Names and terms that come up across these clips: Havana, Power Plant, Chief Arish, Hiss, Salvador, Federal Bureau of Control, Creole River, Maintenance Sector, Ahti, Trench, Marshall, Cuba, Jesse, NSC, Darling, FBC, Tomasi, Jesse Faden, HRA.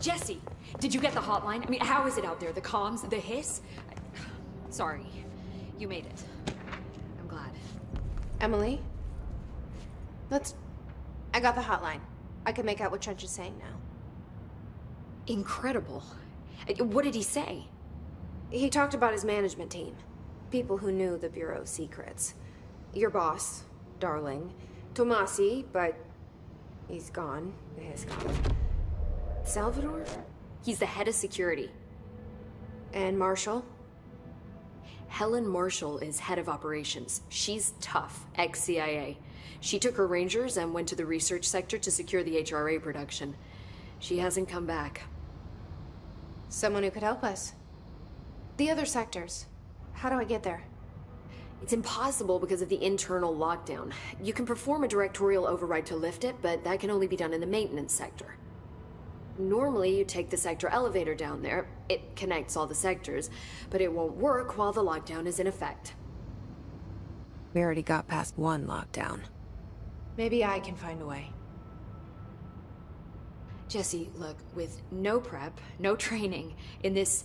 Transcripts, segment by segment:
Jesse, did you get the hotline? I mean, how is it out there? The comms? The hiss? Sorry. You made it. I'm glad. Emily? I got the hotline. I can make out what Trench is saying now. Incredible. What did he say? He talked about his management team. People who knew the Bureau's secrets. Your boss, Darling. Tomasi, but he's gone. The hiss gone. Salvador? He's the head of security. And Marshall? Helen Marshall is head of operations. She's tough, ex-CIA. She took her Rangers and went to the research sector to secure the HRA production. She hasn't come back. Someone who could help us. The other sectors. How do I get there? It's impossible because of the internal lockdown. You can perform a directorial override to lift it, but that can only be done in the maintenance sector. Normally, you take the sector elevator down there. It connects all the sectors, but it won't work while the lockdown is in effect. We already got past one lockdown. Maybe I can find a way. Jesse, look, with no prep, no training, in this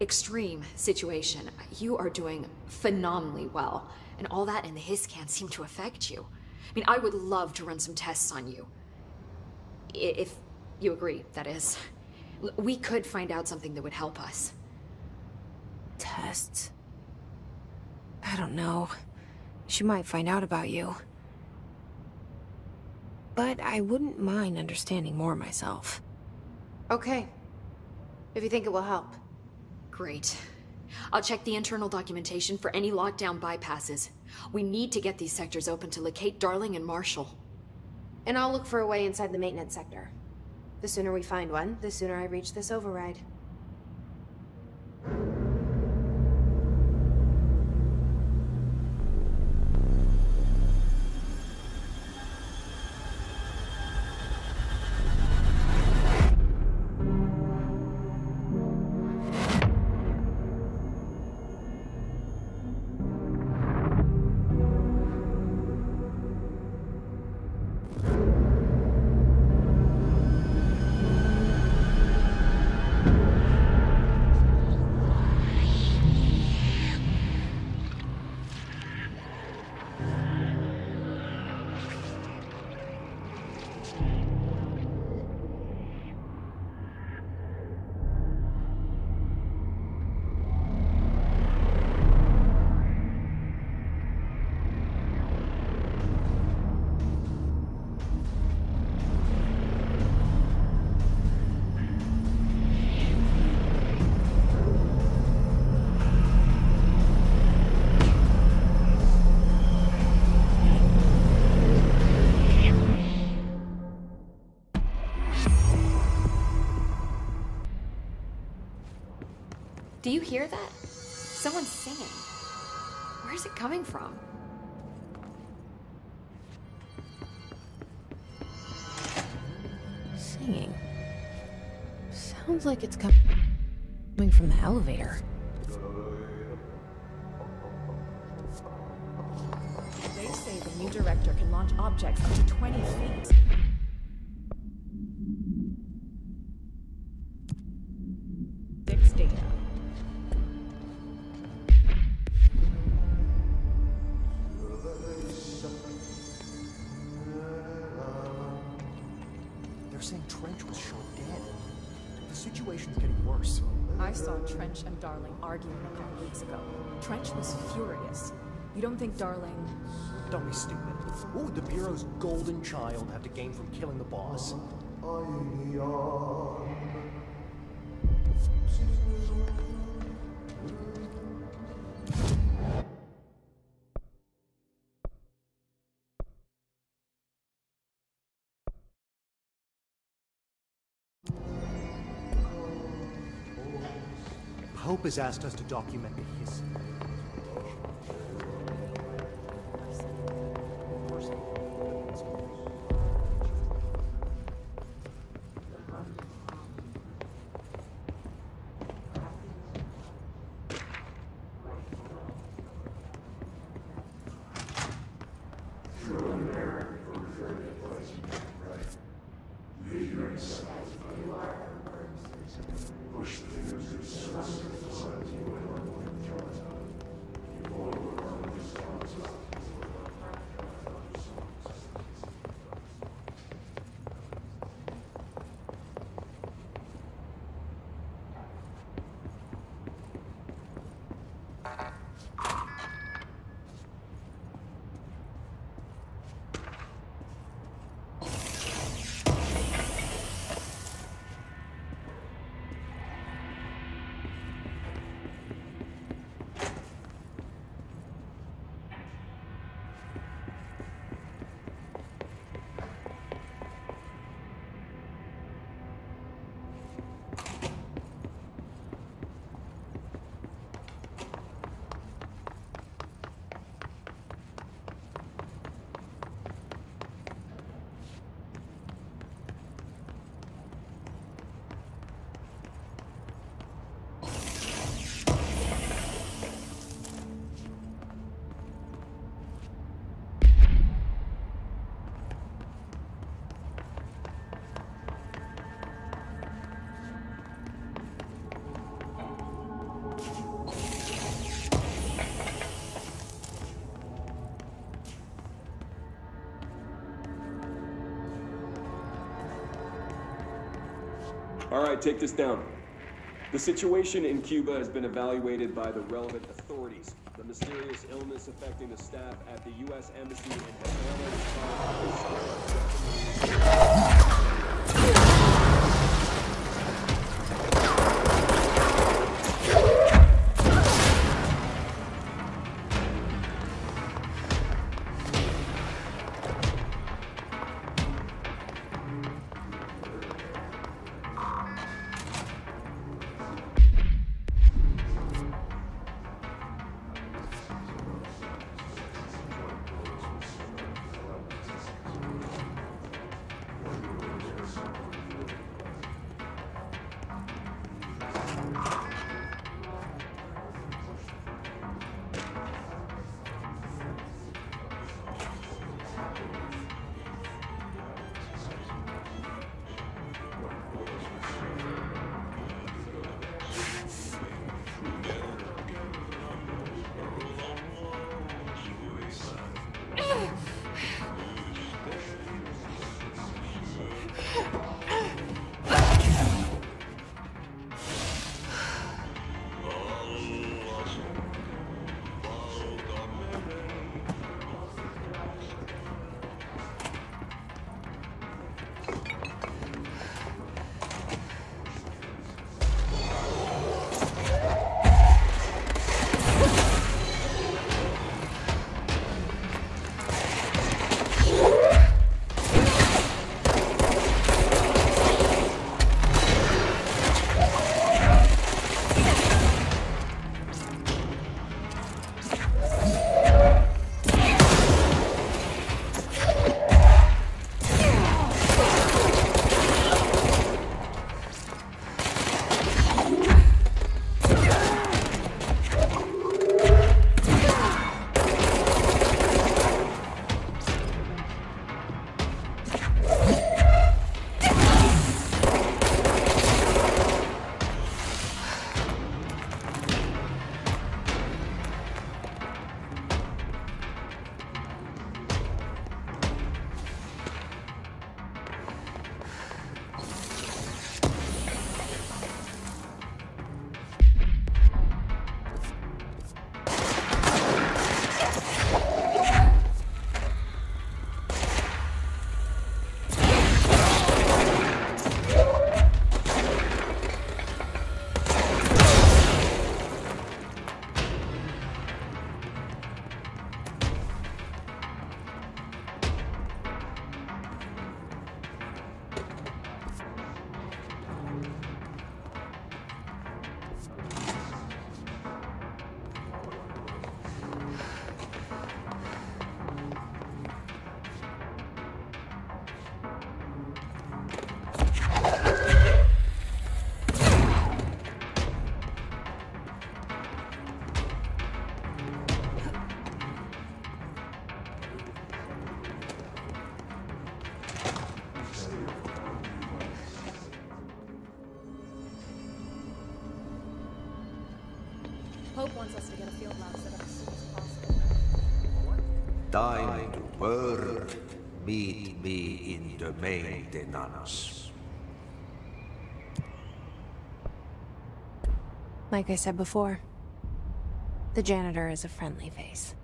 extreme situation, you are doing phenomenally well. And all that in the hiss can't seem to affect you. I mean, I would love to run some tests on you. If you agree, that is. We could find out something that would help us. Tests? I don't know. She might find out about you. But I wouldn't mind understanding more myself. Okay. If you think it will help. Great. I'll check the internal documentation for any lockdown bypasses. We need to get these sectors open to locate Darling and Marshall. And I'll look for a way inside the maintenance sector. The sooner we find one, the sooner I reach this override. Do you hear that? Someone's singing. Where's it coming from? Singing. Sounds like it's coming from the elevator. They say the new director can launch objects up to 20 feet. situation's getting worse. I saw Trench and Darling arguing a couple weeks ago. Trench was furious. You don't think Darling... Don't be stupid. What would the Bureau's golden child have to gain from killing the boss? Pope has asked us to document the Hiss. All right, take this down. The situation in Cuba has been evaluated by the relevant authorities. The mysterious illness affecting the staff at the U.S. Embassy in Havana. Pope wants us to get a field lab set up as soon as possible. Thine word, meet me in the maintenance. Like I said before, the janitor is a friendly face.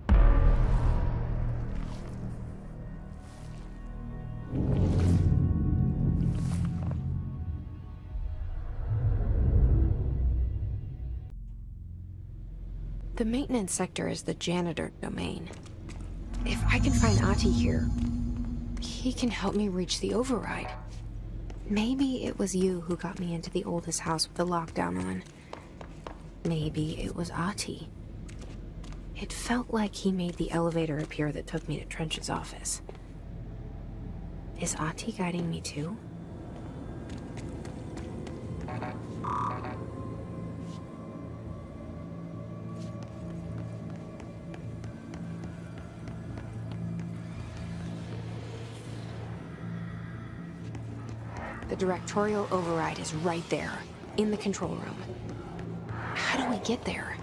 The maintenance sector is the janitor domain. If I can find Ahti here, he can help me reach the override. Maybe it was you who got me into the oldest house with the lockdown on. Maybe it was Ahti. It felt like he made the elevator appear that took me to Trench's office. Is Ahti guiding me too? The directorial override is right there, in the control room. How do we get there?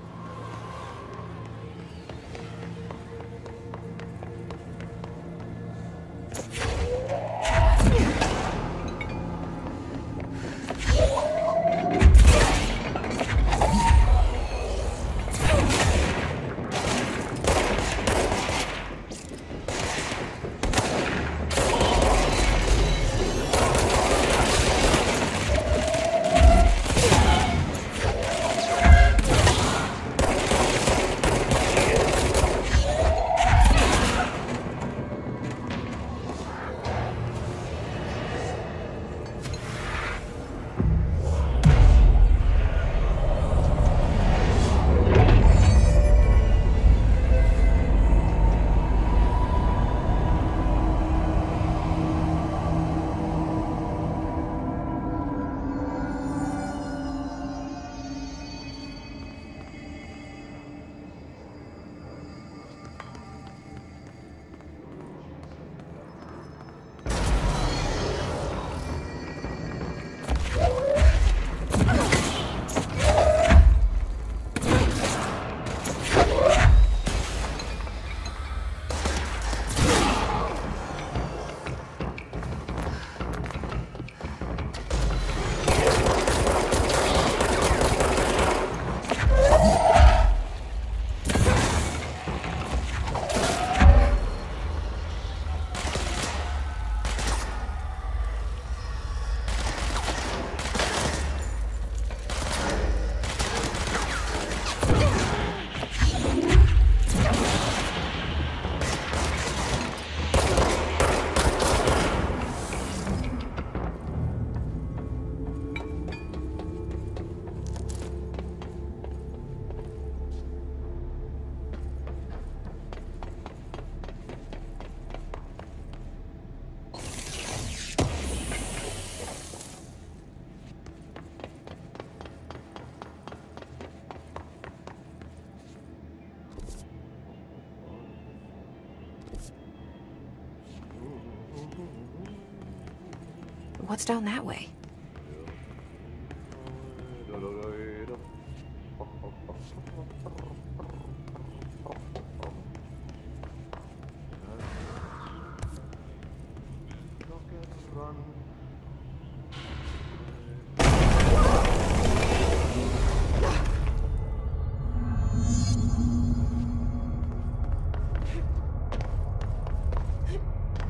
What's down that way?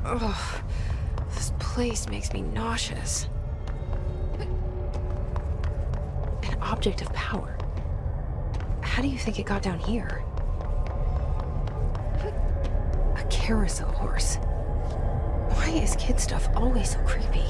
Ugh. This place makes me nauseous. An object of power. How do you think it got down here? A carousel horse. Why is kid stuff always so creepy?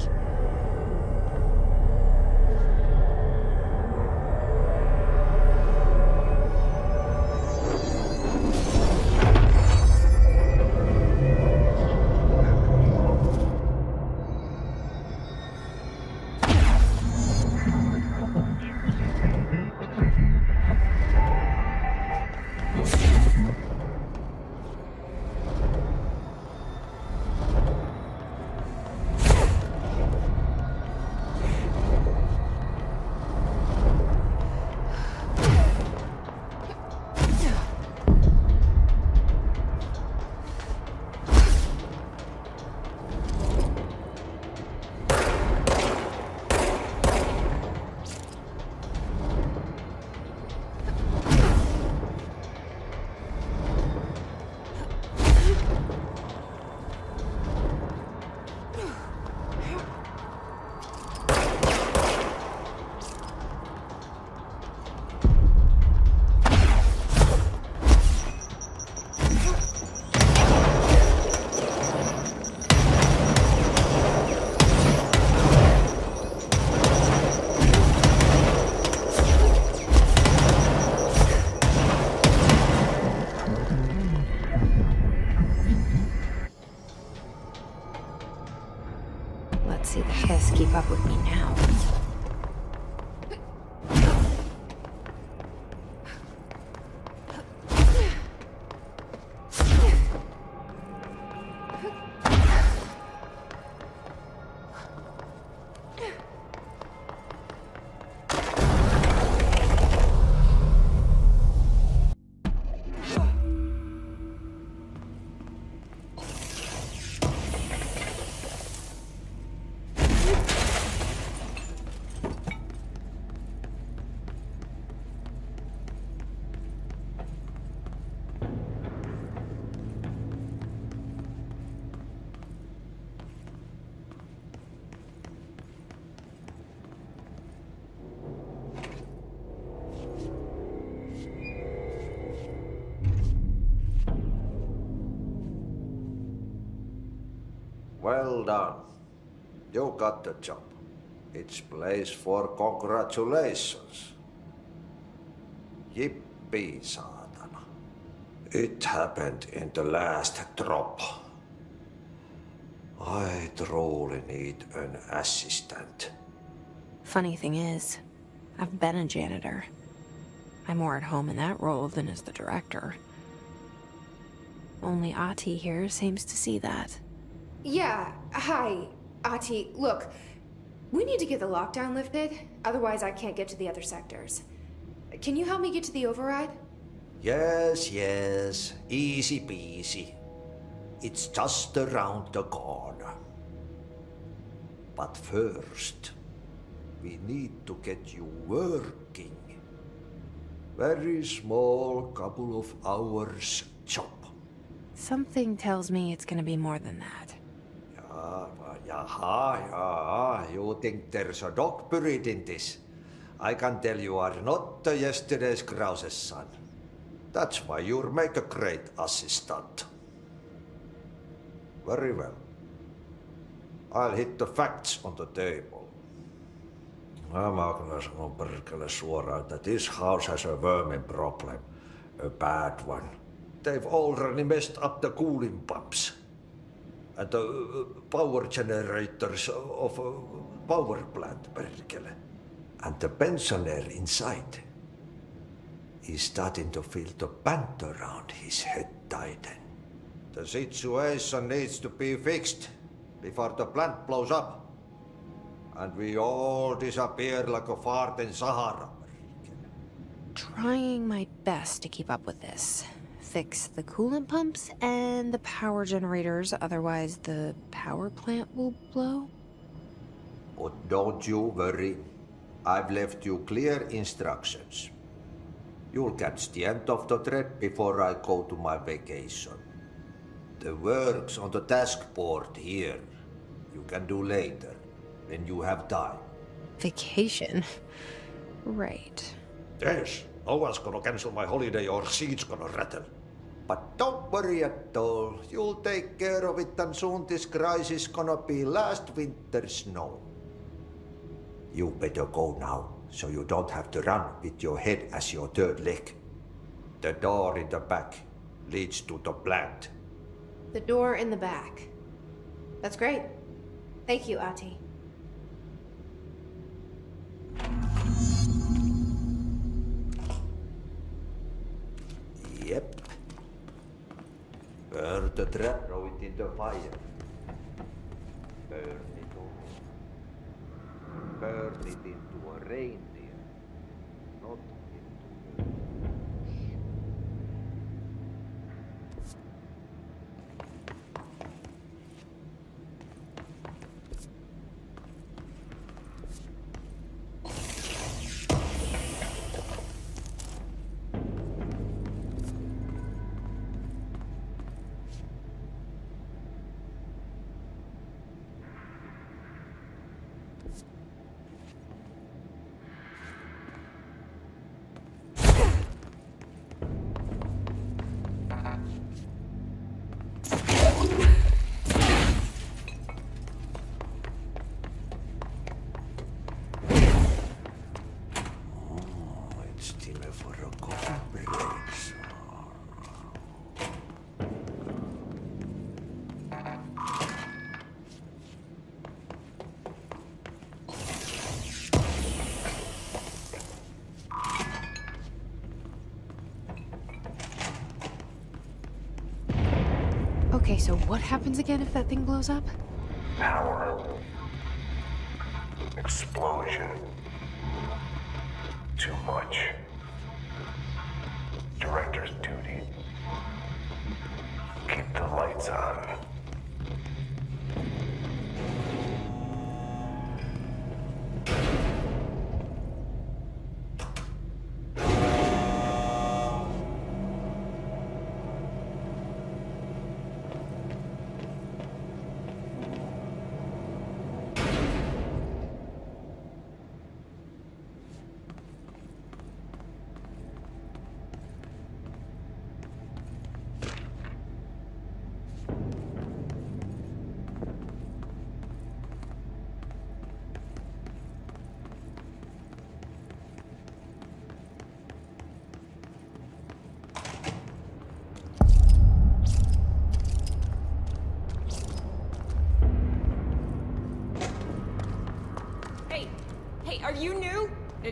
Well done. You got the job. It's place for congratulations. Yippee, Satana. It happened in the last drop. I truly need an assistant. Funny thing is, I've been a janitor. I'm more at home in that role than as the director. Only Ahti here seems to see that. Yeah, hi, Ahti. Look, we need to get the lockdown lifted, otherwise I can't get to the other sectors. Can you help me get to the override? Yes, yes. Easy peasy. It's just around the corner. But first, we need to get you working. Very small couple of hours job. Something tells me it's gonna be more than that. Yeah. You think there's a dog buried in this? I can tell you are not yesterday's grouse's son. That's why you'll make a great assistant. Very well. I'll hit the facts on the table. Mä kyllä sanon perkele suoraan, että this house has a vermin problem. A bad one. They've already messed up the cooling pumps. And the power generators of a power plant, perkele. And the pensioner inside. He's starting to feel the band around his head tighten. The situation needs to be fixed before the plant blows up. And we all disappear like a fart in Sahara. Trying my best to keep up with this. Fix the coolant pumps and the power generators, otherwise the power plant will blow. But don't you worry. I've left you clear instructions. You'll catch the end of the thread before I go to my vacation. The work's on the task board here. You can do later. Then you have time. Vacation? Right. Yes, no one's gonna cancel my holiday or seeds gonna rattle. But don't worry at all. You'll take care of it, and soon this crisis gonna be last winter's snow. You better go now, so you don't have to run with your head as your third leg. The door in the back leads to the plant. The door in the back. That's great. Thank you, Ahti. Yep. Burn the trap, throw it in the fire. Burn it all. Burn it into a reindeer, not into a... Okay, so what happens again if that thing blows up? Power. Explosion. Too much. Director's duty. Keep the lights on.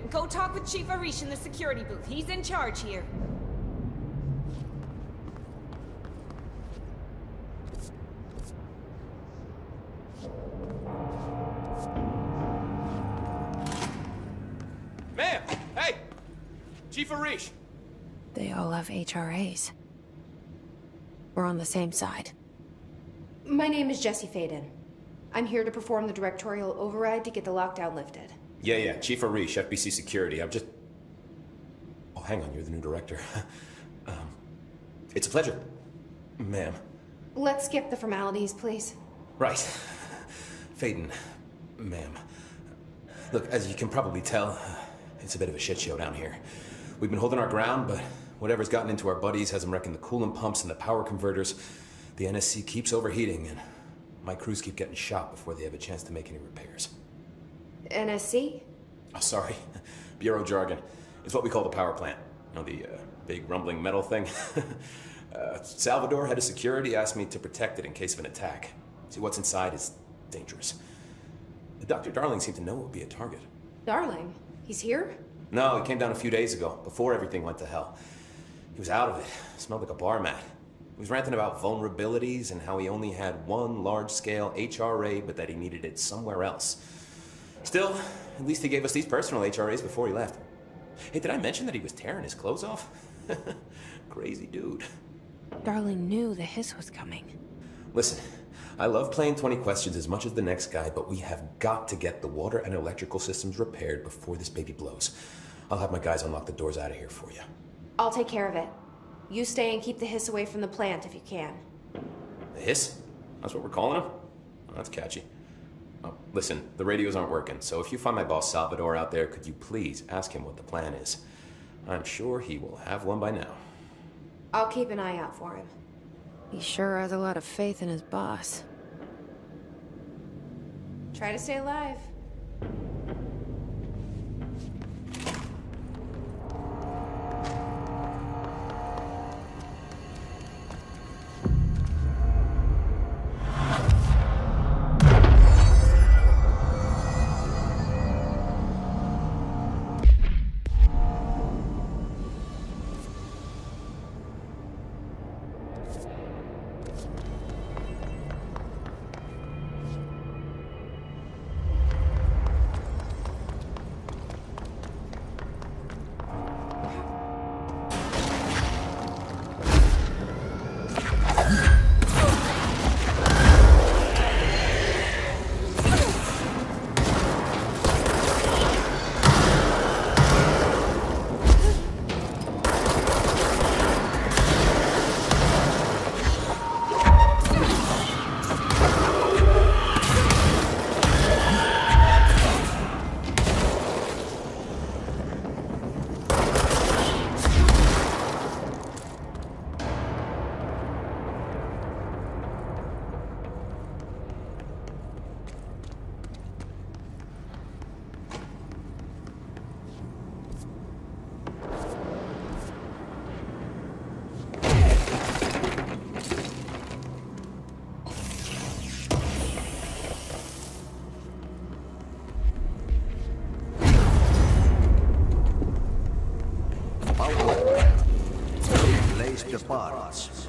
it. Go talk with Chief Arish in the security booth. He's in charge here. Ma'am! Hey! Chief Arish! They all have HRAs. We're on the same side. My name is Jesse Faden. I'm here to perform the directorial override to get the lockdown lifted. Yeah, Chief Arish, FBC Security. I'm just... Oh, hang on, you're the new director. It's a pleasure, ma'am. Let's skip the formalities, please. Right. Faden, ma'am. Look, as you can probably tell, it's a bit of a shit show down here. We've been holding our ground, but whatever's gotten into our buddies has them wrecking the coolant pumps and the power converters. The NSC keeps overheating, and my crews keep getting shot before they have a chance to make any repairs. NSC? Oh, sorry. Bureau jargon. It's what we call the power plant. You know, the big rumbling metal thing? Salvador, head of security, asked me to protect it in case of an attack. See, what's inside is dangerous. Dr. Darling seemed to know it would be a target. Darling? He's here? No, he came down a few days ago, before everything went to hell. He was out of it. Smelled like a bar mat. He was ranting about vulnerabilities and how he only had one large-scale HRA, but that he needed it somewhere else. Still, at least he gave us these personal HRAs before he left. Hey, did I mention that he was tearing his clothes off? Crazy dude. Darling knew the hiss was coming. Listen, I love playing 20 questions as much as the next guy, but we have got to get the water and electrical systems repaired before this baby blows. I'll have my guys unlock the doors out of here for you. I'll take care of it. You stay and keep the hiss away from the plant if you can. The hiss? That's what we're calling him? Oh, that's catchy. Oh, listen, the radios aren't working, so if you find my boss Salvador out there, could you please ask him what the plan is? I'm sure he will have one by now. I'll keep an eye out for him. He sure has a lot of faith in his boss. Try to stay alive. Parts.